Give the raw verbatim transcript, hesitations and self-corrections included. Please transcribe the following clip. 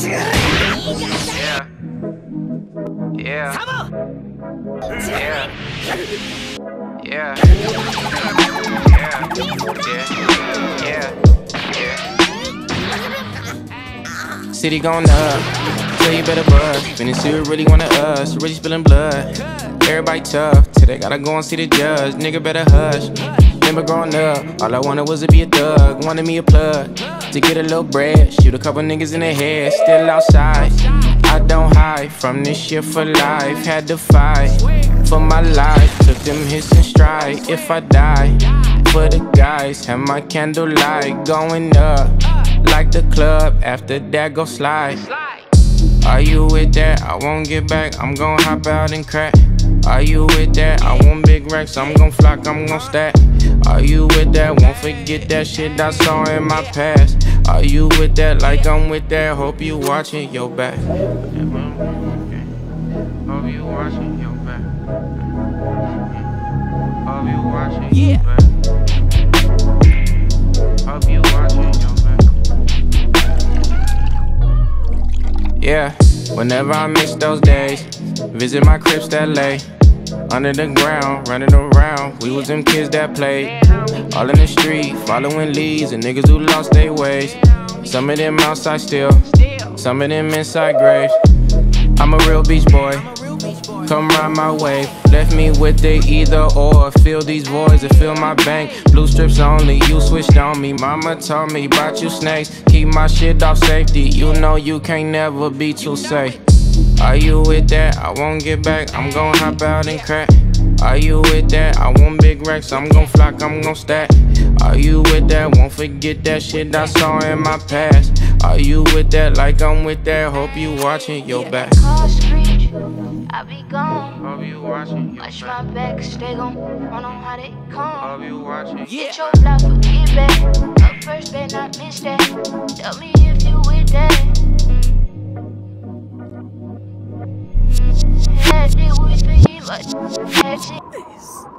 Yeah. Yeah. Yeah. Yeah. Yeah. Yeah. Yeah. City going up. You better buzz, and you really wanna us, really spilling blood. Everybody tough, till they gotta go and see the judge. Nigga better hush. Remember growing up, all I wanted was to be a thug. Wanted me a plug, to get a little bread. Shoot a couple niggas in the head, still outside. I don't hide from this shit for life. Had to fight for my life, took them hits and stride. If I die, for the guys, have my candlelight going up. Like the club, after that go slide. Are you with that? I won't get back, I'm gon' hop out and crack. Are you with that? I want big racks, I'm gon' flock, I'm gon' stack. Are you with that? Won't forget that shit I saw in my past. Are you with that? Like I'm with that, hope you watching your back. Hope you watching your back. Hope you watching your back. Hope you watching your back. Yeah, whenever I miss those days, visit my cribs that lay under the ground, running around. We was them kids that played all in the street, following leads and niggas who lost their ways. Some of them outside still, some of them inside graves. I'm a real beach boy, come ride my wave. Left me with the either or, fill these voids and fill my bank. Blue strips only, you switched on me. Mama told me about you snakes, keep my shit off safety. You know you can't never be too safe. Are you with that? I won't get back, I'm gon' hop out and crack. Are you with that? I want big racks, I'm gon' flock, I'm gon' stack. Are you with that? Won't forget that shit I saw in my past. Are you with that? Like I'm with that, hope you watching your back. I be gone. I'll be watching. Watch my back, stay gone. I know how they come. I'll be watching. Yeah. Get your life, forget back. Up first, better not miss that. Tell me if you with that. Mm. Had it with me, but had it.